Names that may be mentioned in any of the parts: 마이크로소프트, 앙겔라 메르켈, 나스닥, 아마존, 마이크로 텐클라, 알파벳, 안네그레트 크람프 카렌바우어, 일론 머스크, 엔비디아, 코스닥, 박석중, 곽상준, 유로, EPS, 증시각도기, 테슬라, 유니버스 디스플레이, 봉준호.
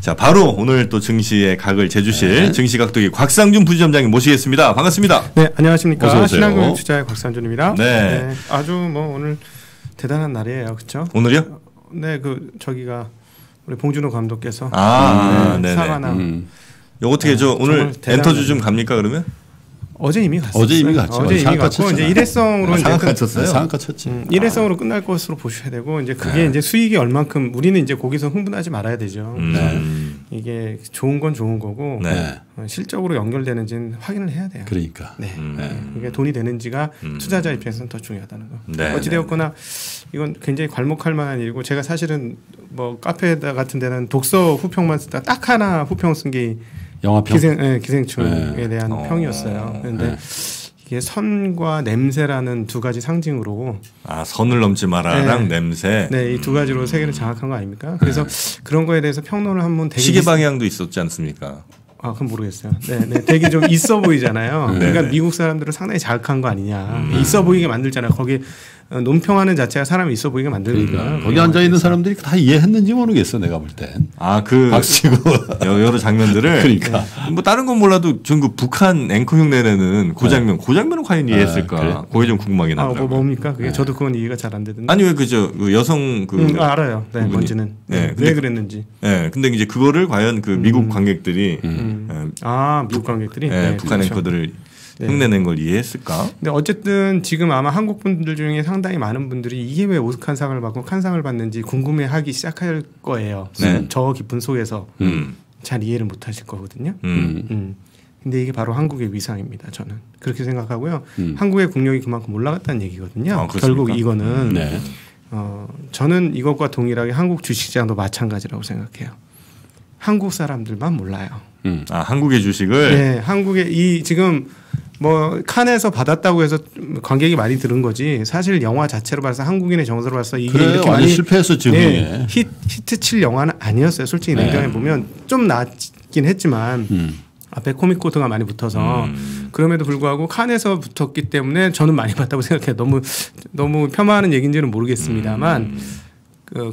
자, 바로 오늘 또 증시의 각을 재주실 증시각도기 곽상준 부지점장님 모시겠습니다. 반갑습니다. 네, 안녕하십니까. 신한금융투자의 곽상준입니다. 네. 네, 아주 뭐 오늘 대단한 날이에요, 그렇죠? 오늘이요? 네, 그 저기가 우리 봉준호 감독께서 사과나. 요거 어떻게 저 오늘 엔터주 좀 갑니까 그러면? 어제 이미 갔어요. 어제 이미 갔죠. 어제 이미 갔고 이제 일회성으로 상한가 쳤어요. 상한가 쳤지. 일회성으로 끝날 것으로 보셔야 되고 이제 그게 이제 수익이 얼만큼 우리는 이제 거기서 흥분하지 말아야 되죠. 이게 좋은 건 좋은 거고 실적으로 연결되는지는 확인을 해야 돼요. 그러니까. 네. 그게 돈이 되는지가 투자자 입장에서는 더 중요하다는 거. 네. 어찌되었거나 이건 굉장히 괄목할 만한 일이고 제가 사실은 뭐 카페 같은 데는 독서 후평만 쓰다 딱 하나 후평 쓴 게 영화평? 기생충에 대한 평이었어요. 그런데 이게 선과 냄새라는 두 가지 상징으로 선을 넘지 마라랑 냄새. 네, 이 두 가지로 세계를 장악한 거 아닙니까? 그래서 그런 거에 대해서 평론을 한번 되게 시계 방향도 있었지 않습니까? 아, 그건 모르겠어요. 네, 네, 되게 좀 있어 보이잖아요. 그러니까 미국 사람들을 상당히 자극한 거 아니냐. 있어 보이게 만들잖아요. 거기 논평하는 자체가 사람이 있어 보이게 만드니까. 그러니까. 거기 앉아 있는 사람들이 다 이해했는지 모르겠어, 내가 볼 땐. 아, 그 박치고 여러 장면들을. 그러니까. 뭐 다른 건 몰라도 전 그 북한 앵커 흉내내는 그 장면, 그 장면은 과연 이해했을까. 그래? 그게 좀 궁금하긴 하더라고요. 아, 뭐 뭡니까? 그게 저도 그건 이해가 잘 안 되던데. 아니 왜 그저 그 여성 그 알아요. 네, 뭔지는. 네, 왜 그랬는지. 네, 근데 이제 그거를 과연 그 미국 관객들이. 미국 관객들이 네, 북한 앵커들을 흉내낸 걸 이해했을까? 근데 어쨌든 지금 아마 한국 분들 중에 상당히 많은 분들이 이게 왜 오스칸상을 받고 칸상을 받는지 궁금해하기 시작할 거예요. 저 깊은 속에서 잘 이해를 못하실 거거든요. 근데 이게 바로 한국의 위상입니다. 저는 그렇게 생각하고요. 한국의 국력이 그만큼 올라갔다는 얘기거든요. 결국 이거는 저는 이것과 동일하게 한국 주식시장도 마찬가지라고 생각해요. 한국 사람들만 몰라요. 한국의 주식을? 네, 한국의 이 지금 뭐 칸에서 받았다고 해서 관객이 많이 들은 거지 사실 영화 자체로 봐서 한국인의 정서로 봐서 이게 그래요, 이렇게 많이 실패했어 지금. 네, 히트칠 영화는 아니었어요. 솔직히 냉정해 보면 좀 낮긴 했지만 앞에 코믹 코드가 많이 붙어서 그럼에도 불구하고 칸에서 붙었기 때문에 저는 많이 봤다고 생각해요. 너무 폄하하는 얘기인지는 모르겠습니다만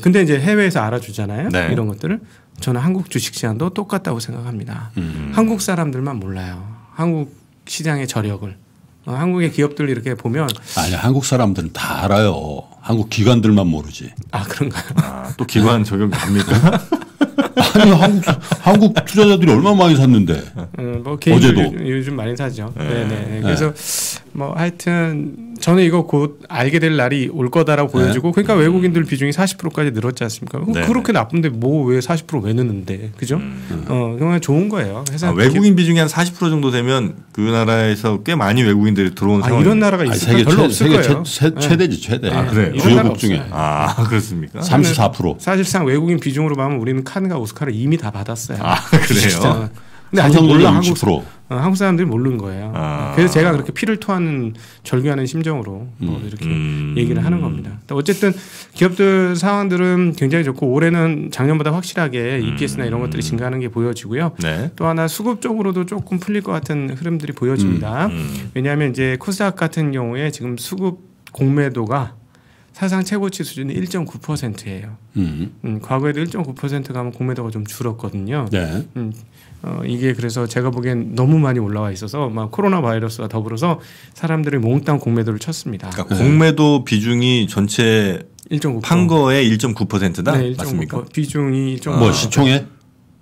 근데 이제 해외에서 알아주잖아요. 이런 것들을. 저는 한국 주식시장도 똑같다고 생각합니다. 한국 사람들만 몰라요. 한국 시장의 저력을. 한국의 기업들 이렇게 보면. 아니, 한국 사람들은 다 알아요. 한국 기관들만 모르지. 아, 그런가요? 또 기관 적용 됩니까? 아니, 한국 투자자들이 얼마나 많이 샀는데. 뭐 어제도. 요즘 많이 사죠. 네네. 그래서 뭐 하여튼 저는 이거 곧 알게 될 날이 올 거다라고 보여지고 그러니까 외국인들 비중이 40%까지 늘었지 않습니까? 그렇게 나쁜데 뭐 왜 40% 왜 넣는데. 그죠? 그냥 좋은 거예요. 외국인 비중이 한 40% 정도 되면 그 나라에서 꽤 많이 외국인들이 들어온 상황. 이런 나라가 있을까? 별로 없을 거예요. 최대지 최대. 아, 그래요? 주요국 중에. 아, 그렇습니까? 34%. 사실상 외국인 비중으로 보면 우리는 칸과 오스카를 이미 다 받았어요. 아, 그래요? 근데 아직 몰라. 한국 사람들이 모르는 거예요. 그래서 제가 그렇게 피를 토하는 절규하는 심정으로 뭐 이렇게 얘기를 하는 겁니다. 어쨌든 기업들 상황들은 굉장히 좋고 올해는 작년보다 확실하게 EPS나 이런 것들이 증가하는 게 보여지고요. 또 하나 수급 쪽으로도 조금 풀릴 것 같은 흐름들이 보여집니다. 왜냐하면 이제 코스닥 같은 경우에 지금 수급 공매도가 사상 최고치 수준이 1.9%예요. 과거에도 1.9% 가면 공매도가 좀 줄었거든요. 이게 그래서 제가 보기엔 너무 많이 올라와 있어서 막 코로나 바이러스와 더불어서 사람들이 몽땅 공매도를 쳤습니다. 그러니까 공매도 비중이 전체 1.9%. 판 거의 1.9%다? 네, 1.9%. 맞습니까? 비중이 1.9%. 뭐 시총에?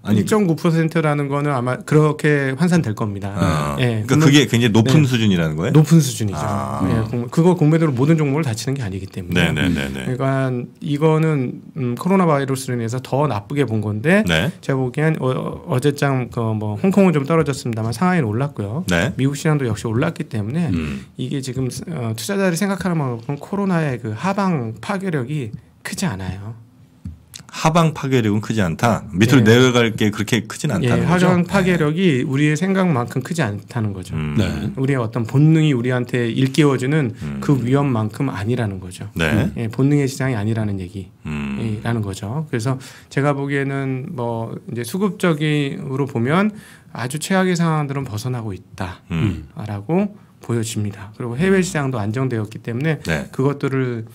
1.9%라는 거는 아마 그렇게 환산될 겁니다. 네, 그러니까 그게 굉장히 높은 수준이라는 거예요? 높은 수준이죠. 그거 공매도로 모든 종목을 다 치는 게 아니기 때문에. 그러니까 이거는 코로나 바이러스로 인해서 더 나쁘게 본 건데 제가 보기엔 어제장 뭐 홍콩은 좀 떨어졌습니다만 상하이는 올랐고요. 미국 시장도 역시 올랐기 때문에 이게 지금 투자자들이 생각하는 만큼 코로나의 그 하방 파괴력이 크지 않아요. 하방 파괴력은 크지 않다. 밑으로 내려갈 게 그렇게 크진 않다는 거죠. 하방 파괴력이 우리의 생각만큼 크지 않다는 거죠. 우리의 어떤 본능이 우리한테 일깨워주는 그 위험만큼 아니라는 거죠. 본능의 시장이 아니라는 얘기라는 거죠. 그래서 제가 보기에는 뭐 이제 수급적으로 보면 아주 최악의 상황들은 벗어나고 있다라고 보여집니다. 그리고 해외 시장도 안정되었기 때문에 그것들을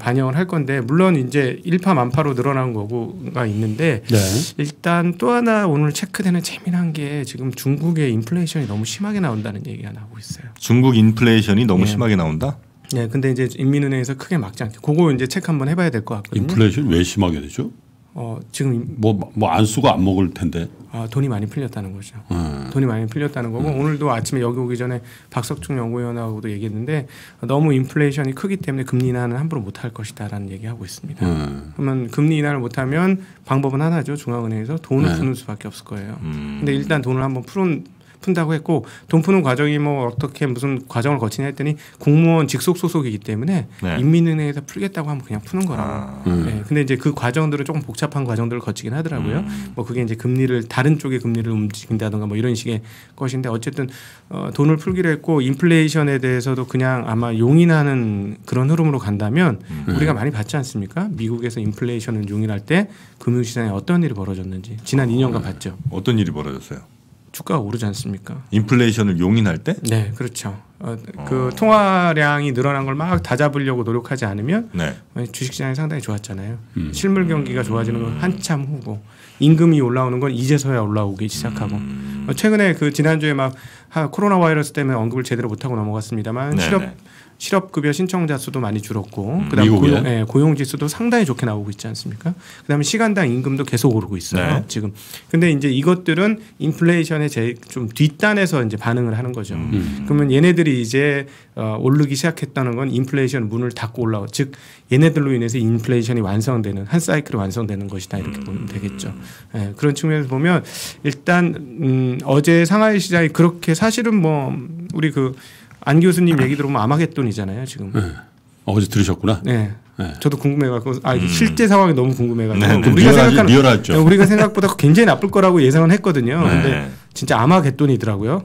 반영을 할 건데, 물론 이제 1파만파로 늘어난 거가 있는데, 네. 일단 또 하나 오늘 체크되는 재미난 게 지금 중국의 인플레이션이 너무 심하게 나온다는 얘기가 나오고 있어요. 중국 인플레이션이 너무 심하게 나온다? 네, 근데 이제 인민은행에서 크게 막지 않게 그거 이제 체크 한번 해봐야 될 것 같거든요. 인플레이션 왜 심하게 되죠? 지금 뭐 안 쓰고 안 먹을 텐데. 아, 돈이 많이 풀렸다는 거죠. 돈이 많이 풀렸다는 거고, 오늘도 아침에 여기 오기 전에 박석중 연구위원하고도 얘기했는데, 너무 인플레이션이 크기 때문에 금리 인하는 함부로 못할 것이다라는 얘기하고 있습니다. 그러면 금리 인하를 못하면 방법은 하나죠. 중앙은행에서 돈을 푸는 수밖에 없을 거예요. 근데 일단 돈을 한번 푼다고 했고, 돈 푸는 과정이 뭐 어떻게 무슨 과정을 거치냐 했더니 공무원 직속 소속이기 때문에 인민은행에서 풀겠다고 하면 그냥 푸는 거라고. 네. 근데 이제 그 과정들은 조금 복잡한 과정들을 거치긴 하더라고요. 뭐 그게 이제 금리를 다른 쪽의 금리를 움직인다든가 뭐 이런 식의 것인데, 어쨌든 돈을 풀기로 했고, 인플레이션에 대해서도 그냥 아마 용인하는 그런 흐름으로 간다면 우리가 많이 봤지 않습니까? 미국에서 인플레이션을 용인할 때 금융시장에 어떤 일이 벌어졌는지 지난 2년간 봤죠. 어떤 일이 벌어졌어요? 주가가 오르지 않습니까? 인플레이션을 용인할 때? 네, 그렇죠. 그 통화량이 늘어난 걸 막 다 잡으려고 노력하지 않으면 주식시장이 상당히 좋았잖아요. 실물 경기가 좋아지는 건 한참 후고, 임금이 올라오는 건 이제서야 올라오기 시작하고, 최근에 그 지난주에 막 코로나 바이러스 때문에 언급을 제대로 못하고 넘어갔습니다만 실업급여 신청자 수도 많이 줄었고, 그다음에 고용지수도 상당히 좋게 나오고 있지 않습니까? 그다음에 시간당 임금도 계속 오르고 있어요. 지금. 근데 이제 이것들은 인플레이션의 좀 뒷단에서 이제 반응을 하는 거죠. 그러면 얘네들이 이제 오르기 시작했다는 건 인플레이션 문을 닫고 올라오, 즉 얘네들로 인해서 인플레이션이 완성되는, 한 사이클이 완성되는 것이다, 이렇게 보면 되겠죠. 예, 그런 측면에서 보면 일단 어제 상하이 시장이 그렇게, 사실은 뭐 우리 그 안 교수님 얘기 들어보면 아마겟돈이잖아요 지금. 네. 어제 들으셨구나. 네. 네. 저도 궁금해가지고, 실제 상황이 너무 궁금해가지고. 네. 우리가 생각보다 굉장히 나쁠 거라고 예상은 했거든요. 근데 진짜 아마겟돈이더라고요.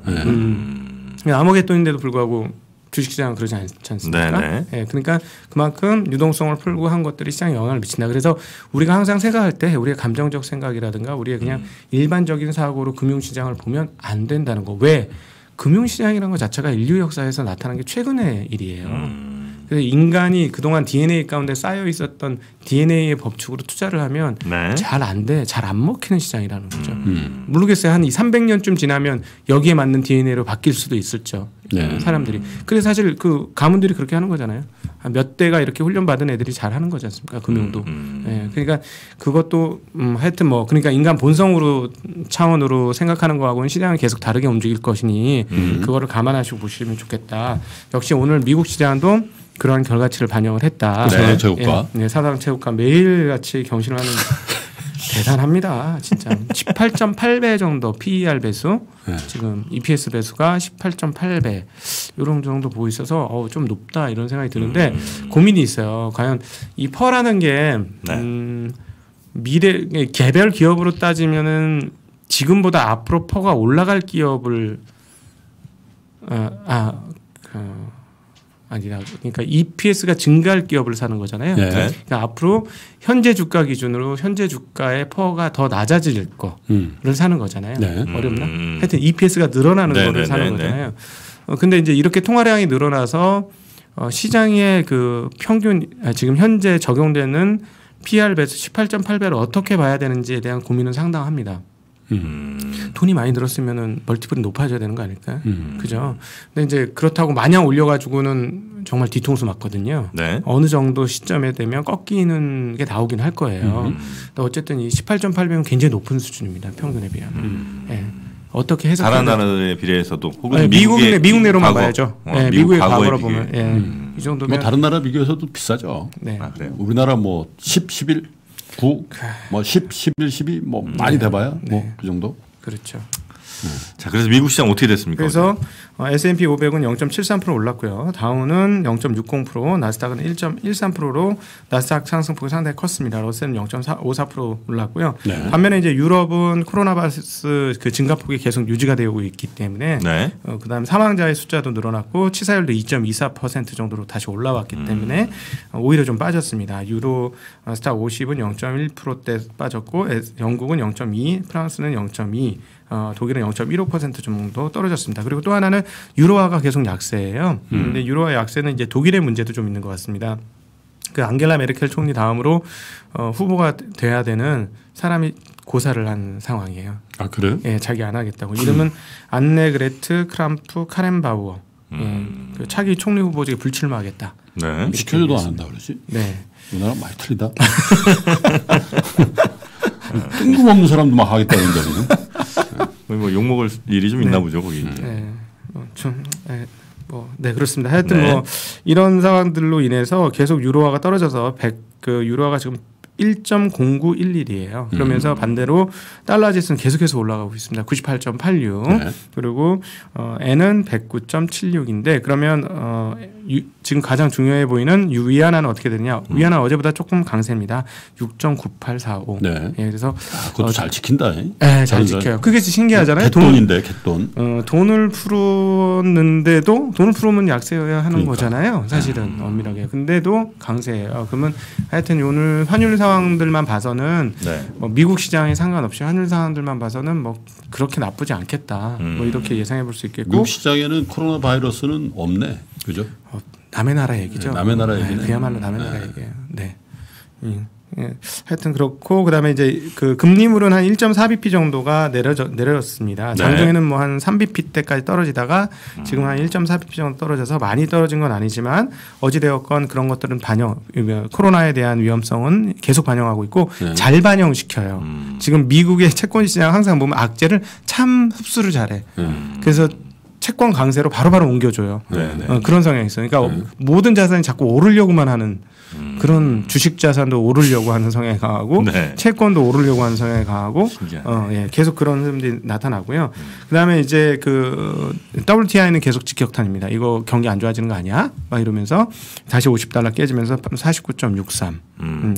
아마겟돈인데도 불구하고 주식시장은 그러지 않지 않습니까? 네, 그러니까 그만큼 유동성을 풀고 한 것들이 시장에 영향을 미친다. 그래서 우리가 항상 생각할 때 우리의 감정적 생각이라든가 우리의 그냥 일반적인 사고로 금융시장을 보면 안 된다는 거. 왜? 금융시장이라는 것 자체가 인류 역사에서 나타난 게 최근의 일이에요. 그래서 인간이 그동안 DNA 가운데 쌓여 있었던 DNA의 법칙으로 투자를 하면 잘 안 돼, 잘 안 먹히는 시장이라는 거죠. 모르겠어요. 한 300년쯤 지나면 여기에 맞는 DNA로 바뀔 수도 있을죠. 사람들이. 그래서 사실 그 가문들이 그렇게 하는 거잖아요. 몇 대가 이렇게 훈련받은 애들이 잘 하는 거지 않습니까? 금융도. 그러니까 그것도 하여튼 뭐, 그러니까 인간 본성으로 차원으로 생각하는 거하고는 시장은 계속 다르게 움직일 것이니 그거를 감안하시고 보시면 좋겠다. 역시 오늘 미국 시장도 그런 결과치를 반영을 했다. 사상 최고가. 네, 사상 최고가 매일같이 경신을 하는. 대단합니다. 진짜. 18.8배 정도 PER 배수, 지금 EPS 배수가 18.8배 이런 정도 보고 있어서 좀 높다 이런 생각이 드는데, 고민이 있어요. 과연 이 퍼라는 게 미래 개별 기업으로 따지면은 지금보다 앞으로 퍼가 올라갈 기업을 아니라, 그러니까 EPS가 증가할 기업을 사는 거잖아요. 그러니까 앞으로 현재 주가 기준으로 현재 주가의 퍼가 더 낮아질 거를 사는 거잖아요. 어렵나? 하여튼 EPS가 늘어나는 거를 사는 거잖아요. 근데 이제 이렇게 통화량이 늘어나서 시장의 그 평균, 지금 현재 적용되는 PR 배수 18.8배를 어떻게 봐야 되는지에 대한 고민은 상당합니다. 돈이 많이 들었으면은 멀티플이 높아져야 되는 거 아닐까요? 그죠? 근데 이제 그렇다고 마냥 올려가지고는 정말 뒤통수 맞거든요. 어느 정도 시점에 되면 꺾이는 게 나오긴 할 거예요. 근데 어쨌든 이 18.8배는 굉장히 높은 수준입니다. 평균에 비하면. 어떻게 해서 다른 나라에 비해서도, 혹은 미국 내로만 봐야죠. 미국의 과거로 보면 이 정도면 뭐 다른 나라 비교해서도 비싸죠. 그래요? 우리나라 뭐 10, 11 9, 뭐 10, 11, 12 뭐 많이 돼봐야 뭐 그 정도. 그렇죠. 자, 그래서 미국 시장 어떻게 됐습니까? 그래서 S&P 500은 0.73% 올랐고요. 다우는 0.60%, 나스닥은 1.13%로 나스닥 상승폭이 상당히 컸습니다. 러셀은 0.54% 올랐고요. 반면에 이제 유럽은 코로나 바이러스 그 증가폭이 계속 유지가 되고 있기 때문에 그다음에 사망자의 숫자도 늘어났고, 치사율도 2.24% 정도로 다시 올라왔기 때문에 오히려 좀 빠졌습니다. 유로 스탁 50은 0.1%대 빠졌고, 영국은 0.2, 프랑스는 0.2, 독일은 0.15% 정도 떨어졌습니다. 그리고 또 하나는 유로화가 계속 약세예요. 근데 유로화 약세는 이제 독일의 문제도 좀 있는 것 같습니다. 그 앙겔라 메르켈 총리 다음으로 후보가 돼야 되는 사람이 고사를 한 상황이에요. 아 그래요? 예, 자기 안 하겠다고. 이름은 안네그레트 크람프 카렌바우어. 예, 차기 총리 후보 중에 불출마하겠다. 네. 시켜줘도 안 한다 그러지? 네. 우리나라 많이 틀리다. 뜬금없는 사람도 막 하겠다는데 뭐 욕먹을 일이 좀 있나 보죠 거기. 네. 네, 그렇습니다. 하여튼 네. 뭐 이런 상황들로 인해서 계속 유로화가 떨어져서 유로화가 지금 1.0911이에요. 그러면서 반대로 달러 지수는 계속해서 올라가고 있습니다. 98.86. 네. 그리고 엔은 109.76인데 그러면 지금 가장 중요해 보이는 위안화는 어떻게 되느냐. 위안화 어제보다 조금 강세입니다. 6.9845. 네. 예, 그래서 그것도 잘 지킨다. 네, 잘 지켜요. 그게 신기하잖아요. 갯돈인데 갯돈. 돈을 풀었는데도 돈을 풀으면 약세여야 하는 거잖아요. 사실은 엄밀하게. 근데도 강세예요. 그러면 하여튼 오늘 환율 상황들만 봐서는 뭐 미국 시장에 상관없이 환율 상황들만 봐서는 뭐 그렇게 나쁘지 않겠다. 뭐 이렇게 예상해 볼 수 있겠고. 미국 시장에는 코로나 바이러스는 없네. 그죠? 남의 나라 얘기죠. 네, 남의 나라 얘기는 그야말로 남의 나라 얘기예요. 네. 예. 하여튼 그렇고 그다음에 이제 그 금리물은 한 1.4bp 정도가 내려졌습니다. 장중에는 뭐 한 3bp 대까지 떨어지다가 지금 한 1.4bp 정도 떨어져서 많이 떨어진 건 아니지만 어찌되었건 그런 것들은 코로나에 대한 위험성은 계속 반영하고 있고 잘 반영시켜요. 지금 미국의 채권 시장 항상 보면 악재를 참 흡수를 잘해. 그래서 채권 강세로 바로바로 옮겨줘요. 그런 성향이 있어요. 그러니까 모든 자산이 자꾸 오르려고만 하는 그런 주식 자산도 오르려고 하는 성향이 강하고 채권도 오르려고 하는 성향이 강하고 계속 그런 흐름들이 나타나고요. 그다음에 이제 그 WTI는 계속 직격탄입니다. 이거 경기 안 좋아지는 거 아니야? 막 이러면서 다시 50달러 깨지면서 49.63.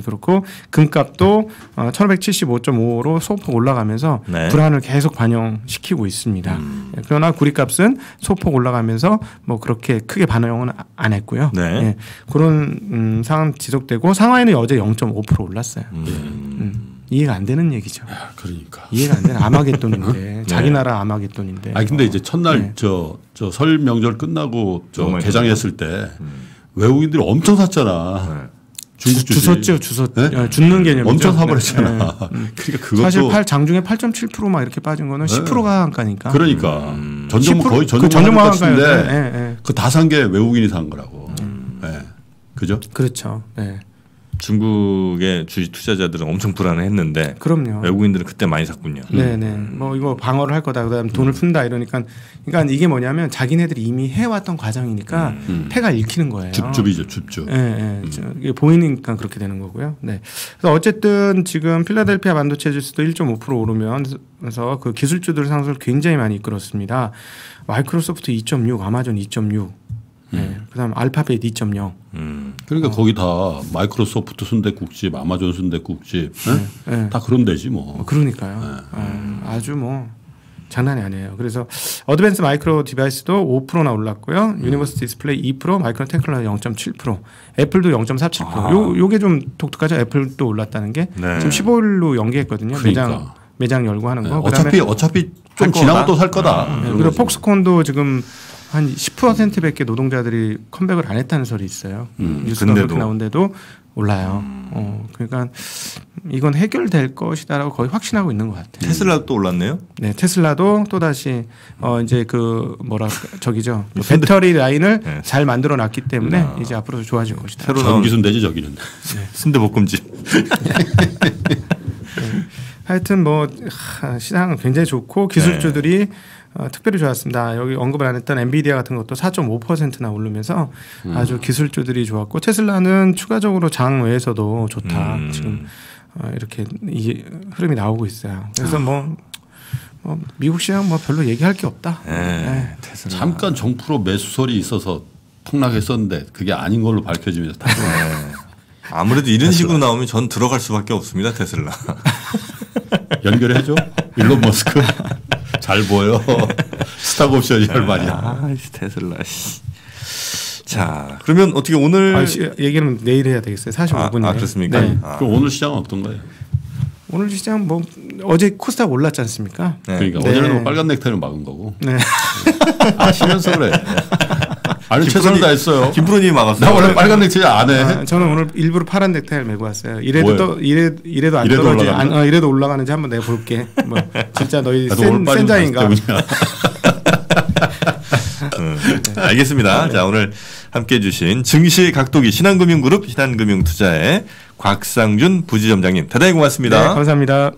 그렇고 금값도 1575.55로 소폭 올라가면서 불안을 계속 반영시키고 있습니다. 그러나 구리값은 소폭 올라가면서 뭐 그렇게 크게 반응은 안 했고요. 예, 그런 상황 지속되고 상하이는 어제 0.5% 올랐어요. 이해가 안 되는 얘기죠. 야, 그러니까 이해가 안 되는 아마겟돈인데 자기 나라 아마겟돈인데. 아 근데 이제 첫날 설 명절 끝나고 개장했을 때 외국인들이 엄청 샀잖아. 중국 주소죠. 주는 개념이죠. 엄청 사버렸잖아. 그러니까 그것도 사실 장중에 8.7% 막 이렇게 빠진 거는 10%가 한가니까. 그러니까 전종목 한가인데 그 다 산 게 외국인이 산 거라고. 그죠? 그렇죠. 중국의 주식 투자자들은 엄청 불안해했는데 그럼요. 외국인들은 그때 많이 샀군요. 네네. 뭐 이거 방어를 할 거다. 그다음 돈을 푼다 이러니까 그러니까 이게 뭐냐면 자기네들이 이미 해왔던 과정이니까 패가 읽히는 거예요. 줍줍이죠, 줍줍. 네, 이게 보이니까 그렇게 되는 거고요. 네. 그래서 어쨌든 지금 필라델피아 반도체 지수도 1.5% 오르면서 그 기술주들 상승을 굉장히 많이 이끌었습니다. 마이크로소프트 2.6, 아마존 2.6. 네. 그다음 알파벳 2.0. 그러니까 거기 다 마이크로소프트 순댓국집, 아마존 순댓국집 다 그런 데지 뭐. 그러니까요. 아주 뭐 장난이 아니에요. 그래서 어드밴스 마이크로 디바이스도 5%나 올랐고요. 유니버스 디스플레이 2%, 마이크로 텐클라 0.7%, 애플도 0.47%. 요게 좀 독특하죠. 애플도 올랐다는 게 지금 15일로 연기했거든요. 그러니까. 매장 열고 하는 거. 어차피 좀 지나고 또 살 거다. 그리고 폭스콘도 지금 한 10%밖에 노동자들이 컴백을 안 했다는 소리 있어요. 뉴스가 그렇게 나온데도 올라요. 그러니까 이건 해결될 것이다라고 거의 확신하고 있는 것 같아요. 테슬라도 또 올랐네요. 네, 테슬라도 또 다시 이제 그 배터리 라인을 잘 만들어 놨기 때문에 이제 앞으로 좋아질 것이다. 새로 나온 기순대지 저기는 순대볶음집. 하여튼 뭐 시장은 굉장히 좋고 기술주들이 특별히 좋았습니다. 여기 언급을 안 했던 엔비디아 같은 것도 4.5%나 오르면서 아주 기술주들이 좋았고 테슬라는 추가적으로 장 외에서도 좋다. 지금 이렇게 흐름이 나오고 있어요. 그래서 뭐 미국 시장 뭐 별로 얘기할 게 없다. 테슬라. 잠깐 정프로 매수설이 있어서 폭락했었는데 그게 아닌 걸로 밝혀지면서 다 아무래도 이런 식으로 나오면 전 들어갈 수밖에 없습니다. 테슬라. 연결해줘. 일론 머스크. 잘 보여. 스탁옵션이 할 말이야. 테슬라. 자, 그러면 어떻게 오늘 얘기는 내일 해야 되겠어요. 45분이에요. 그렇습니까? 네. 그럼 오늘 시장은 어떤 거예요? 오늘 시장 뭐 어제 코스닥 올랐지 않습니까? 그러니까 어제는 뭐 빨간 넥타이를 막은 거고. 아시면서 그래. 아니 최선을 다했어요. 김프로님이 막았어요. 나 원래 빨간 넥타이 안 해. 아, 저는 오늘 일부러 파란 넥타이를 메고 왔어요. 이래도 또 이래도 안 떨어지. 이래도 올라가는지 한번 내가 볼게. 뭐 진짜 너희 센 자인가. 네. 알겠습니다. 네. 자, 오늘 함께 해주신 증시각도기 신한금융그룹 신한금융투자의 곽상준 부지점장님 대단히 고맙습니다. 네, 감사합니다.